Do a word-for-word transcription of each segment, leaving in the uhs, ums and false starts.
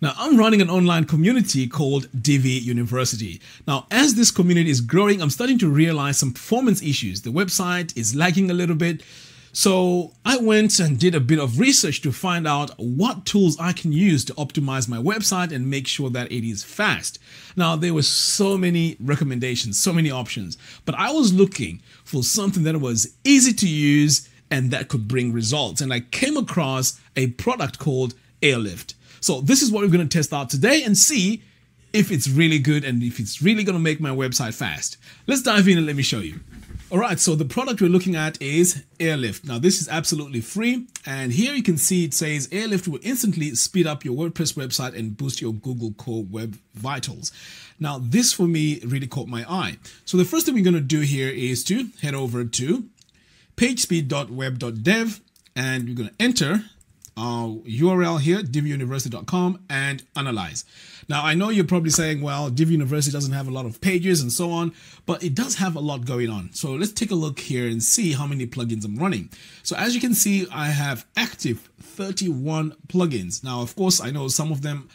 Now, I'm running an online community called Divi University. Now, as this community is growing, I'm starting to realize some performance issues. The website is lagging a little bit. So I went and did a bit of research to find out what tools I can use to optimize my website and make sure that it is fast. Now, there were so many recommendations, so many options, but I was looking for something that was easy to use and that could bring results. And I came across a product called Airlift. So this is what we're going to test out today and see if it's really good and if it's really going to make my website fast. Let's dive in and let me show you. All right, so the product we're looking at is Airlift. Now, this is absolutely free. And here you can see it says Airlift will instantly speed up your WordPress website and boost your Google Core Web Vitals. Now, this for me really caught my eye. So the first thing we're going to do here is to head over to pagespeed dot web dot dev and we're going to enter our U R L here, divi university dot com, and analyze. Now, I know you're probably saying, well, Divi University doesn't have a lot of pages and so on, but it does have a lot going on. So let's take a look here and see how many plugins I'm running. So as you can see, I have active thirty-one plugins. Now, of course, I know some of them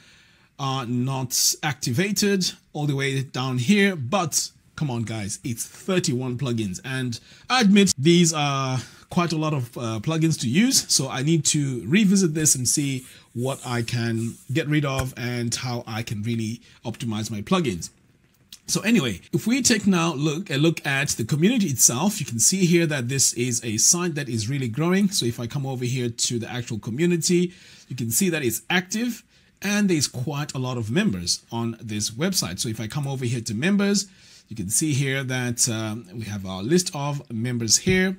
are not activated all the way down here, but come on, guys, it's thirty-one plugins. And I admit these are quite a lot of uh, plugins to use. So I need to revisit this and see what I can get rid of and how I can really optimize my plugins. So anyway, if we take now look a look at the community itself, you can see here that this is a site that is really growing. So if I come over here to the actual community, you can see that it's active and there's quite a lot of members on this website. So if I come over here to members, you can see here that um, we have our list of members here.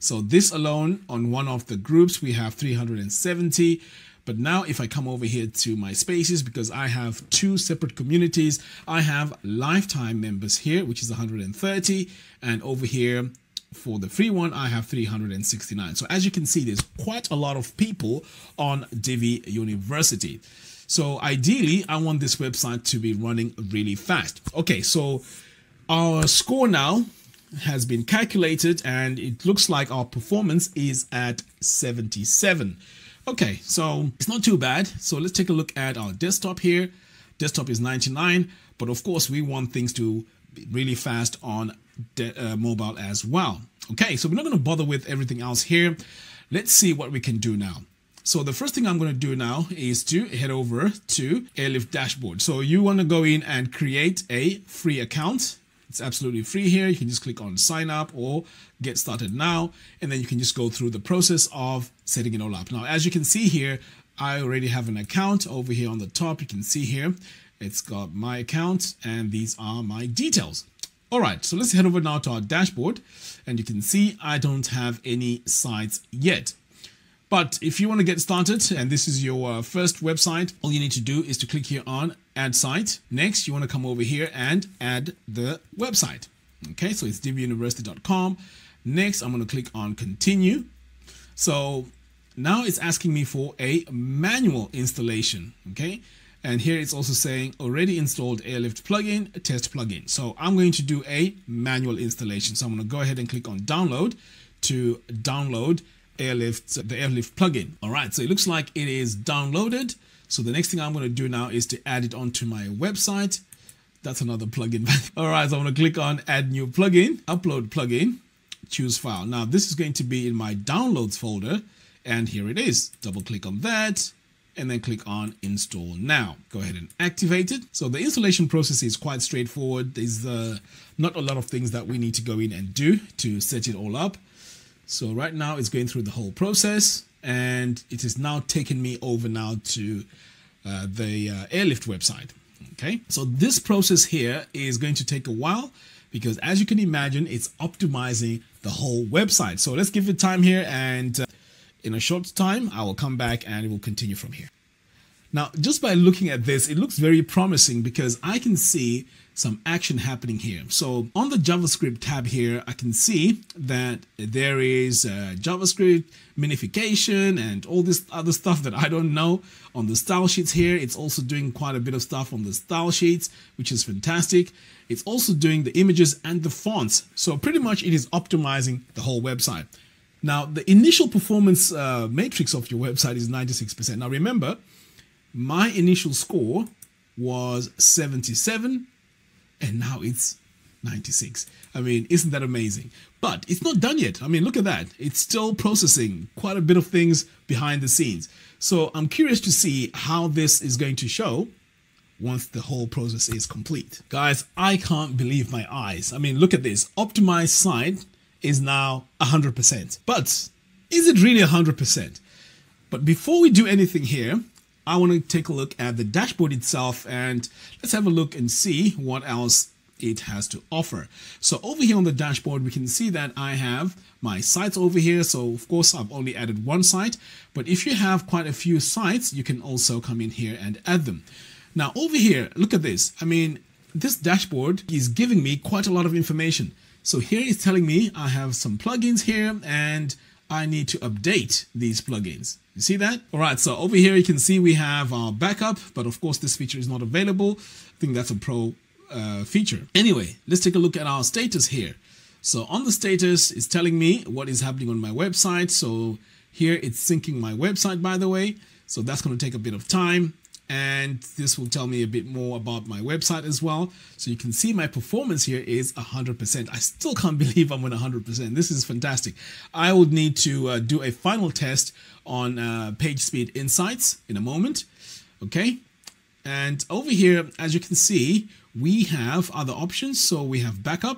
So this alone on one of the groups, we have three hundred seventy. But now if I come over here to my spaces, because I have two separate communities, I have lifetime members here, which is one hundred thirty. And over here for the free one, I have three hundred sixty-nine. So as you can see, there's quite a lot of people on Divi University. So ideally, I want this website to be running really fast. Okay, so our score now has been calculated and it looks like our performance is at seventy-seven. Okay, so it's not too bad. So let's take a look at our desktop here. Desktop is ninety-nine, but of course we want things to be really fast on uh, mobile as well. Okay, so we're not going to bother with everything else here. Let's see what we can do now. So the first thing I'm going to do now is to head over to Airlift dashboard. So you want to go in and create a free account. It's absolutely free here. You can just click on sign up or get started now. And then you can just go through the process of setting it all up. Now, as you can see here, I already have an account over here on the top. You can see here, it's got my account and these are my details. All right, so let's head over now to our dashboard and you can see I don't have any sites yet. But if you want to get started and this is your first website, all you need to do is to click here on add site. Next, you want to come over here and add the website. Okay, so it's divi university dot com. Next, I'm going to click on continue. So now it's asking me for a manual installation. Okay, and here it's also saying already installed Airlift plugin, test plugin. So I'm going to do a manual installation. So I'm going to go ahead and click on download to download Airlift, the Airlift plugin. All right, so it looks like it is downloaded. So the next thing I'm going to do now is to add it onto my website. That's another plugin. All right, so I'm going to click on add new plugin, upload plugin, choose file. Now this is going to be in my downloads folder and here it is. Double click on that and then click on install now. Go ahead and activate it. So the installation process is quite straightforward. There's uh, not a lot of things that we need to go in and do to set it all up. So right now it's going through the whole process and it is now taking me over now to uh, the uh, Airlift website. Okay, so this process here is going to take a while because as you can imagine, it's optimizing the whole website. So let's give it time here and uh, in a short time, I will come back and it will continue from here. Now, just by looking at this, it looks very promising because I can see some action happening here. So on the JavaScript tab here, I can see that there is uh, JavaScript minification and all this other stuff that I don't know. On the style sheets here, it's also doing quite a bit of stuff on the style sheets, which is fantastic. It's also doing the images and the fonts. So pretty much it is optimizing the whole website. Now, the initial performance uh, matrix of your website is ninety-six percent. Now remember, my initial score was seventy-seven and now it's ninety-six. I mean, isn't that amazing? But it's not done yet. I mean, look at that. It's still processing quite a bit of things behind the scenes. So I'm curious to see how this is going to show once the whole process is complete. Guys, I can't believe my eyes. I mean, look at this. Optimized site is now one hundred percent. But is it really one hundred percent? But before we do anything here, I want to take a look at the dashboard itself, and let's have a look and see what else it has to offer. So over here on the dashboard, we can see that I have my sites over here. So of course I've only added one site, but if you have quite a few sites, you can also come in here and add them. Now over here, look at this. I mean, this dashboard is giving me quite a lot of information. So here it's telling me I have some plugins here and I need to update these plugins. You see that? All right, so over here you can see we have our backup, but of course this feature is not available. I think that's a pro Uh, feature. Anyway, let's take a look at our status here. So on the status, it's telling me what is happening on my website. So here it's syncing my website, by the way. So that's going to take a bit of time. And this will tell me a bit more about my website as well. So you can see my performance here is one hundred percent. I still can't believe I'm at one hundred percent. This is fantastic. I would need to uh, do a final test on uh, PageSpeed Insights in a moment. Okay. And over here, as you can see, we have other options. So we have backup.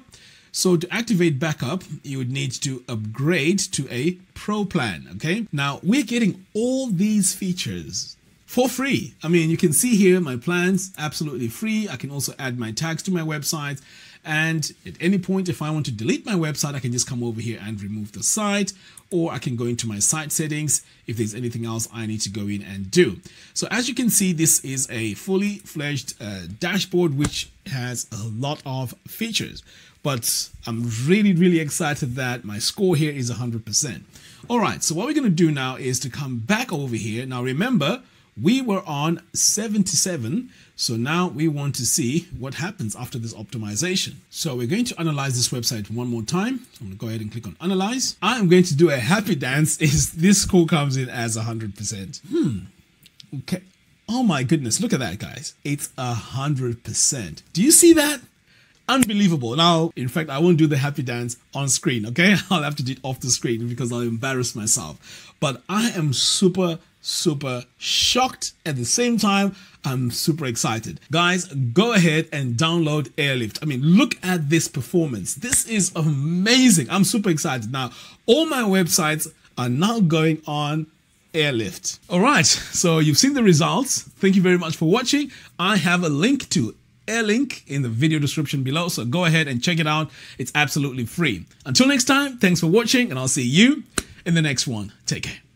So to activate backup, you would need to upgrade to a pro plan. Okay. Now we're getting all these features for free. I mean, you can see here my plans, absolutely free. I can also add my tags to my website. And at any point, if I want to delete my website, I can just come over here and remove the site, or I can go into my site settings if there's anything else I need to go in and do. So as you can see, this is a fully fledged uh, dashboard, which has a lot of features, but I'm really, really excited that my score here is one hundred percent. All right. So what we're going to do now is to come back over here. Now, remember, we were on seventy-seven, so now we want to see what happens after this optimization. So we're going to analyze this website one more time. I'm going to go ahead and click on analyze. I'm going to do a happy dance is this score comes in as one hundred percent. Hmm. Okay. Oh my goodness. Look at that, guys. It's one hundred percent. Do you see that? Unbelievable. Now, in fact, I won't do the happy dance on screen, okay? I'll have to do it off the screen because I'll embarrass myself. But I am super, super shocked. At the same time, I'm super excited. Guys, go ahead and download Airlift. I mean, look at this performance. This is amazing. I'm super excited. Now, all my websites are now going on Airlift. All right, so you've seen the results. Thank you very much for watching. I have a link to Airlink in the video description below, so go ahead and check it out. It's absolutely free. Until next time, thanks for watching, and I'll see you in the next one. Take care.